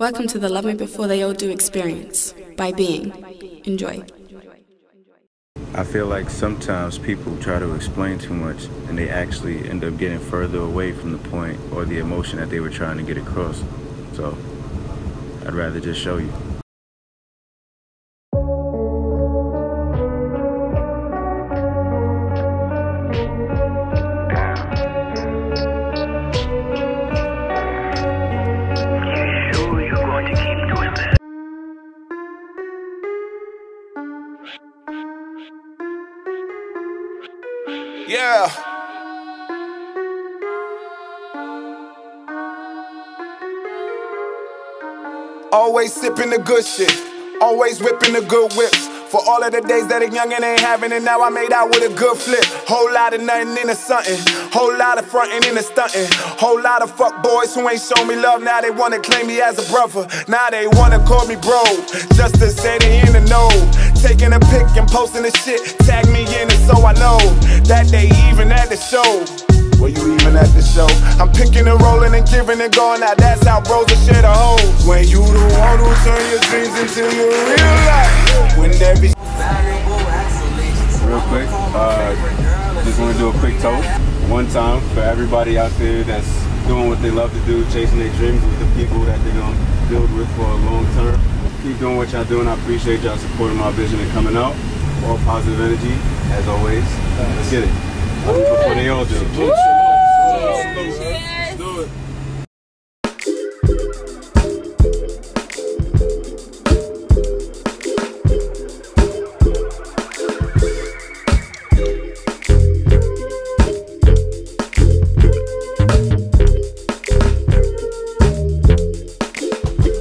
Welcome to the Love Me Before They All Do experience by Being. Enjoy. I feel like sometimes people try to explain too much and they actually end up getting further away from the point or the emotion that they were trying to get across. So I'd rather just show you. Yeah. Always sipping the good shit, always whipping the good whips. For all of the days that a youngin' ain't having, and now I made out with a good flip. Whole lot of nothing into something, whole lot of frontin' into stuntin'. Whole lot of fuck boys who ain't shown me love, now they wanna claim me as a brother. Now they wanna call me bro, just to say they in the know. Taking a pic and posting the shit, tag me in it so I know that they even at the show. Were you even at the show? I'm picking and rolling and giving and going. Now that's how bros and shit are hoes. When you the one who turn your dreams into your real life. When that be real quick, just want to do a quick toast. One time for everybody out there that's doing what they love to do, chasing their dreams with the people that they're going to build with for a long term. Keep doing what y'all doing. I appreciate y'all supporting my vision and coming out. All positive energy, as always. Let's get it. Love me before they all do. Cheers. Let's do it.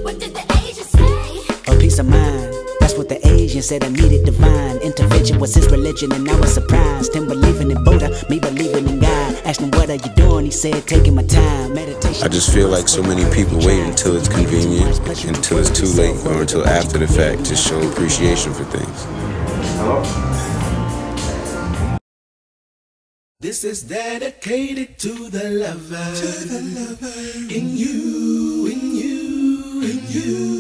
What did the agent say? A piece of mind. That's what the agent said. I needed divine intervention. Was his religion, and I was surprised. Him believing in Buddha, me believing in God. Asked him, what are you doing? He said, taking my time, meditation. I just feel like so many people wait until it's convenient, until it's too late, or until after the fact to show appreciation for things. Hello? This is dedicated to the lover, in you, in you, in you.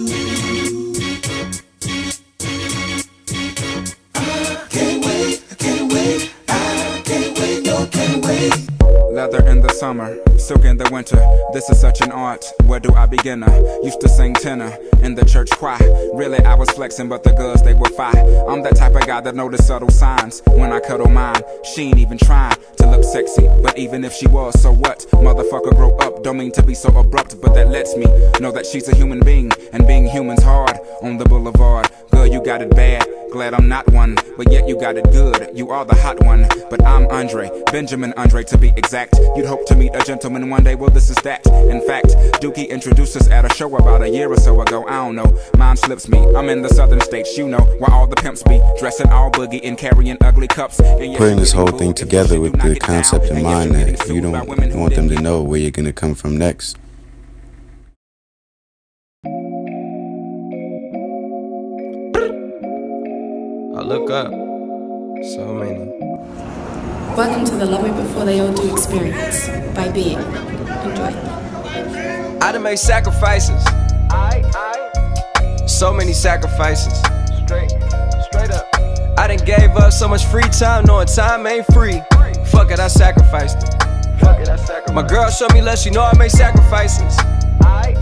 Leather in the summer, silk in the winter. This is such an art, where do I begin? I used to sing tenor in the church choir. Really I was flexing, but the girls they were fine. I'm that type of guy that notice subtle signs. When I cuddle mine, she ain't even trying to look sexy, but even if she was, so what? Motherfucker grow up, don't mean to be so abrupt, but that lets me know that she's a human being, and being human's hard on the boulevard. Girl, you got it bad. Glad I'm not one, but yet you got it good. You are the hot one, but I'm Andre Benjamin, Andre to be exact. You'd hope to meet a gentleman one day, well this is that. In fact, Dookie introduced us at a show about a year or so ago. I don't know, mine slips me. I'm in the southern states, you know, where all the pimps be dressing all boogie and carrying ugly cups. And putting this whole thing together with the concept in mind that if you don't want them to know where you're gonna come from next. I look up, so many. Welcome to the Love Me Before They All Do experience by Being. Enjoy. I done made sacrifices. So many sacrifices. Straight up. I done gave up so much free time, knowing time ain't free. Fuck it, I sacrificed it. My girl showed me love, she know I make sacrifices.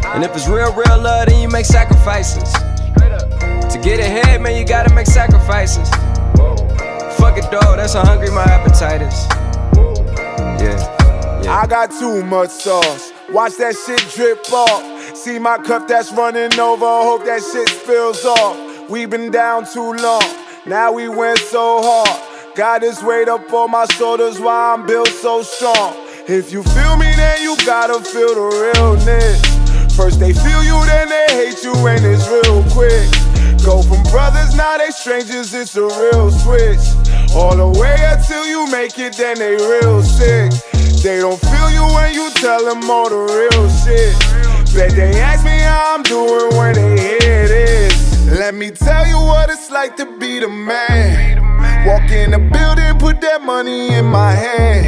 And if it's real love, then you make sacrifices. To get ahead, man, you gotta make sacrifices. Fuck it though, that's how hungry my appetite is. Yeah. I got too much sauce, watch that shit drip off. See my cup that's running over, hope that shit spills off. We been down too long, now we went so hard. Got this weight up on my shoulders, why I'm built so strong. If you feel me, then you gotta feel the realness. First they feel you, then they hate you, and it's real quick. Go from brothers, now they strangers, it's a real switch. All the way until you make it, then they real sick. They don't feel you when you tell them all the real shit. Bet they ask me how I'm doing when they hear this. Let me tell you what it's like to be the man. Walk in the building, put that money in my hand.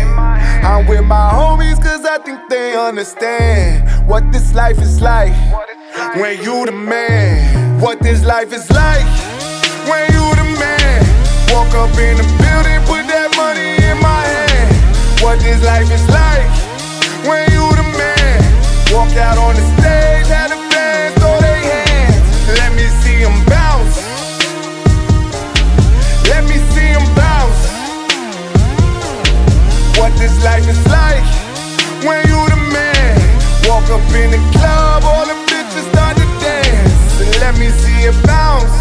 I'm with my homies cause I think they understand what this life is like. When you the man, what this life is like. When you the man, walk up in the building, put that money in my hand. What this life is like. When you the man, walk out on the stage, have the fans throw their hands. Let me see them bounce. Let me see them bounce. What this life is like. When you the man, walk up in the club, all the bitches start to dance. Let me see it bounce.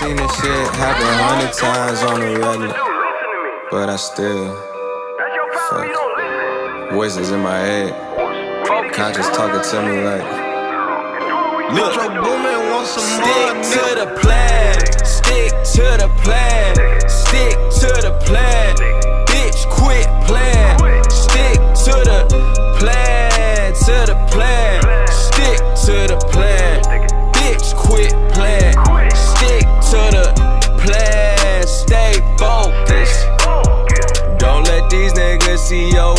Seen this shit happen 100 times on the regular, but I still fuck. Voices in my head, conscious talking to me like, look, stick to the plan, stick to the plan, stick to the plan, bitch quit plan, stick to the plan, to the plan, stick to the plan, bitch quit plan. To the plan, stay focused. Don't let these niggas see your